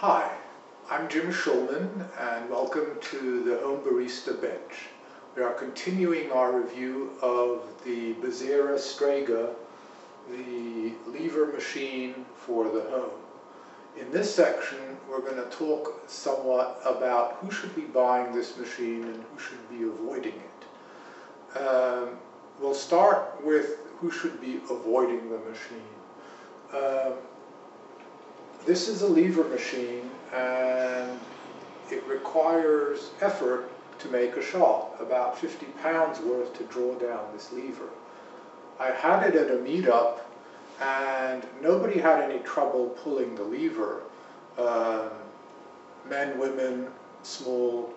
Hi, I'm Jim Schulman and welcome to the Home Barista Bench. We are continuing our review of the Bezzera Strega, the lever machine for the home. In this section we're going to talk somewhat about who should be buying this machine and who should be avoiding it. We'll start with who should be avoiding the machine. This is a lever machine and it requires effort to make a shot, about 50 pounds worth to draw down this lever. I had it at a meetup and nobody had any trouble pulling the lever. Men, women, small,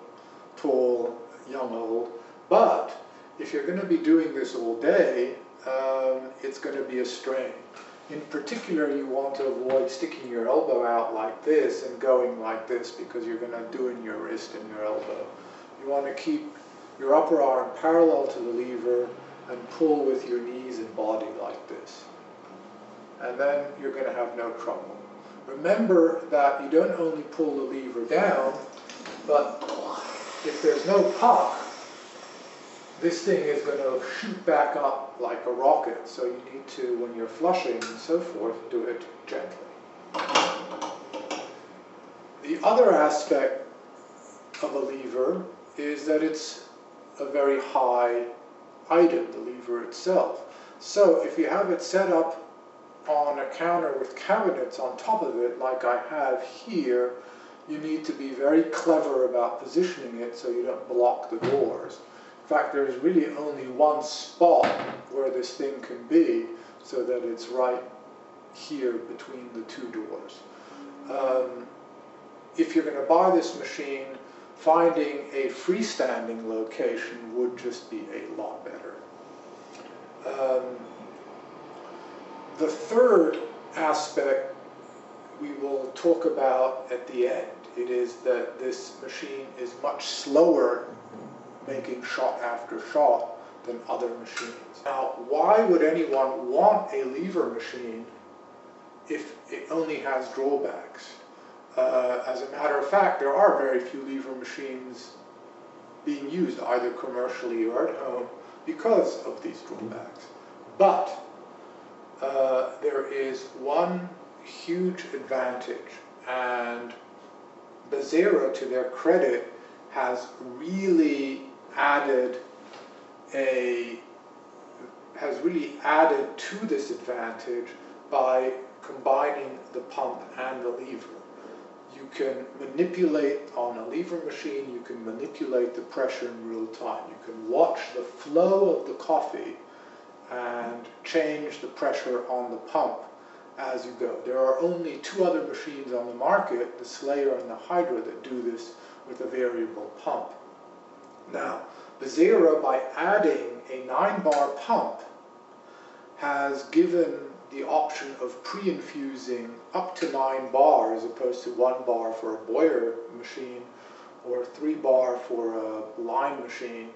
tall, young, old. But if you're going to be doing this all day, it's going to be a strain. In particular, you want to avoid sticking your elbow out like this and going like this because you're going to do in your wrist and your elbow. You want to keep your upper arm parallel to the lever and pull with your knees and body like this. And then you're going to have no trouble. Remember that you don't only pull the lever down, but if there's no pop, this thing is going to shoot back up like a rocket. So you need to, when you're flushing and so forth, do it gently. The other aspect of a lever is that it's a very high item, the lever itself. So if you have it set up on a counter with cabinets on top of it, like I have here, you need to be very clever about positioning it so you don't block the doors. In fact, there is really only one spot where this thing can be, so that it's right here between the two doors. If you're going to buy this machine, finding a freestanding location would just be a lot better. The third aspect we will talk about at the end. It is that this machine is much slower making shot after shot than other machines. Now, why would anyone want a lever machine if it only has drawbacks? As a matter of fact, there are very few lever machines being used either commercially or at home because of these drawbacks. But there is one huge advantage, and Bezzera, to their credit, has really added to this advantage by combining the pump and the lever. You can manipulate on a lever machine, you can manipulate the pressure in real time. You can watch the flow of the coffee and change the pressure on the pump as you go. There are only two other machines on the market, the Slayer and the Hydra, that do this with a variable pump. Now, Bezzera, by adding a 9-bar pump, has given the option of pre-infusing up to 9 bar as opposed to 1 bar for a boiler machine or 3 bar for a line machine.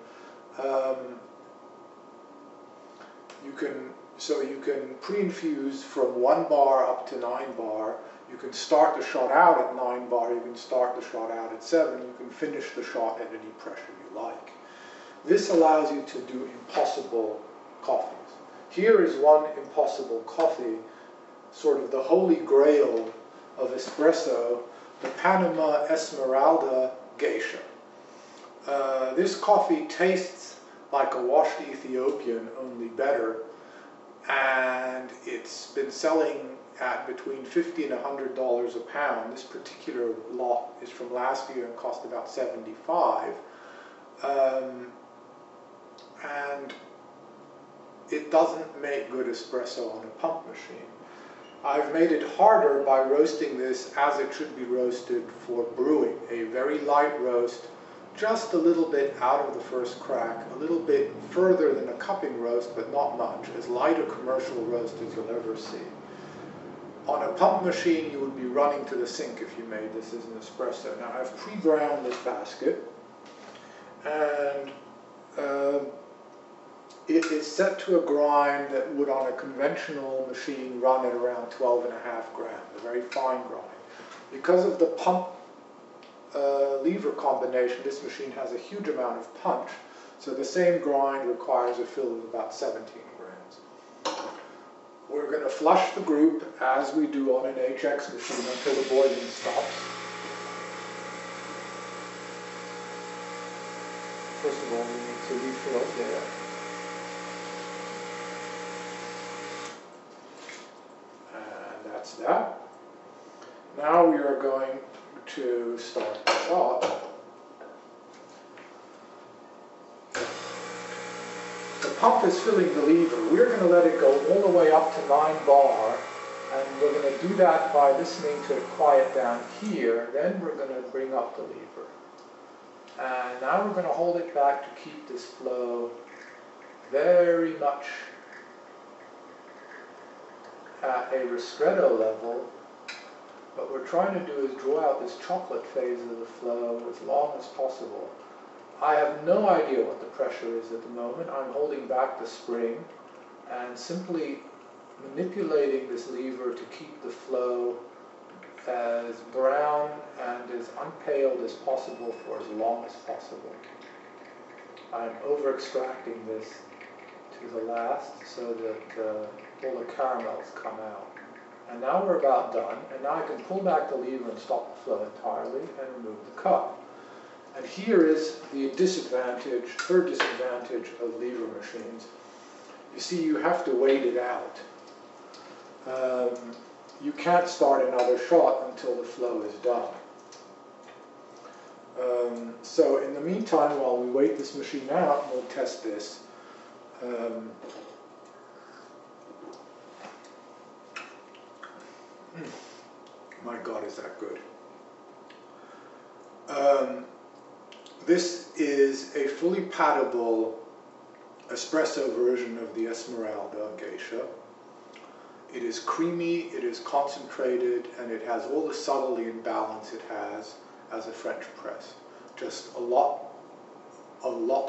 So you can pre-infuse from 1 bar up to 9 bar. You can start the shot out at 9 bar, you can start the shot out at 7, you can finish the shot at any pressure you like. This allows you to do impossible coffees. Here is one impossible coffee, sort of the holy grail of espresso, the Panama Esmeralda Geisha. This coffee tastes like a washed Ethiopian, only better, and it's been selling at between $50 and $100 a pound. This particular lot is from last year and cost about $75. And it doesn't make good espresso on a pump machine. I've made it harder by roasting this as it should be roasted for brewing. A very light roast, just a little bit out of the first crack, a little bit further than a cupping roast, but not much. As light a commercial roast as you'll ever see. On a pump machine, you would be running to the sink if you made this as an espresso. Now, I've pre-ground this basket, and it is set to a grind that would, on a conventional machine, run at around 12.5 grams, a very fine grind. You because of the pump lever combination, this machine has a huge amount of punch, so the same grind requires a fill of about 17 grams. We're going to flush the group as we do on an HX machine until the boiling stops. First of all, we need to refill there. And that's that. Now we are going to start the job. The pump is filling the lever. We're going to let it go all the way up to 9 bar. And we're going to do that by listening to it quiet down here. Then we're going to bring up the lever. And now we're going to hold it back to keep this flow very much at a ristretto level. What we're trying to do is draw out this chocolate phase of the flow as long as possible. I have no idea what the pressure is at the moment. I'm holding back the spring and simply manipulating this lever to keep the flow as brown and as unpaled as possible for as long as possible. I'm over extracting this to the last so that all the caramels come out. And now we're about done, and now I can pull back the lever and stop the flow entirely and remove the cup. And here is the disadvantage, third disadvantage of lever machines. You see, you have to wait it out. You can't start another shot until the flow is done. So in the meantime, while we wait this machine out, we'll test this. My God, is that good. This is a fully palatable espresso version of the Esmeralda Geisha. It is creamy, it is concentrated, and it has all the subtlety and balance it has as a French press. Just a lot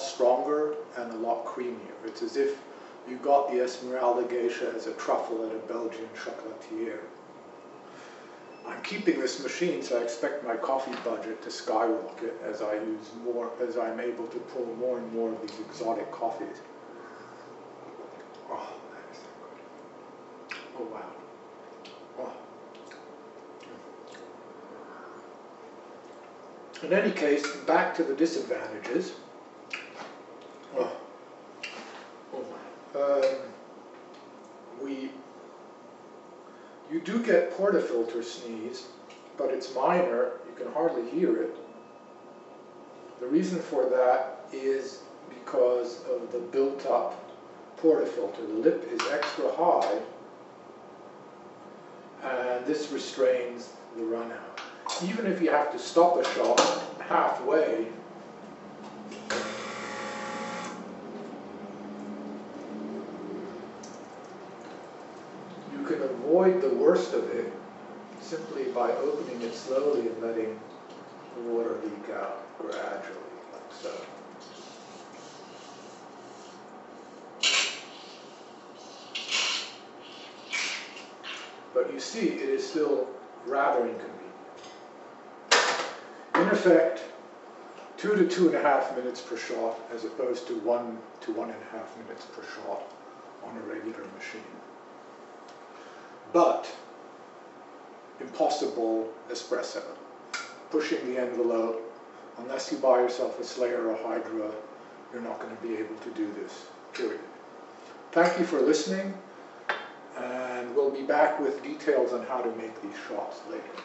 stronger and a lot creamier. It's as if you got the Esmeralda Geisha as a truffle at a Belgian chocolatier. I'm keeping this machine, so I expect my coffee budget to skyrocket as I use more, as I'm able to pull more and more of these exotic coffees. Oh. Oh, wow. Oh. In any case, back to the disadvantages. Oh. Oh. You do get portafilter sneeze, but it's minor. You can hardly hear it. The reason for that is because of the built-up portafilter. The lip is extra high, and this restrains the run out. Even if you have to stop a shot halfway, you can avoid the worst of it simply by opening it slowly and letting the water leak out gradually, like so. But you see, it is still rather inconvenient. In effect, 2 to 2.5 minutes per shot, as opposed to 1 to 1.5 minutes per shot on a regular machine. But impossible espresso, pushing the envelope. Unless you buy yourself a Slayer or Hydra, you're not going to be able to do this, period. Thank you for listening. And we'll be back with details on how to make these shots later.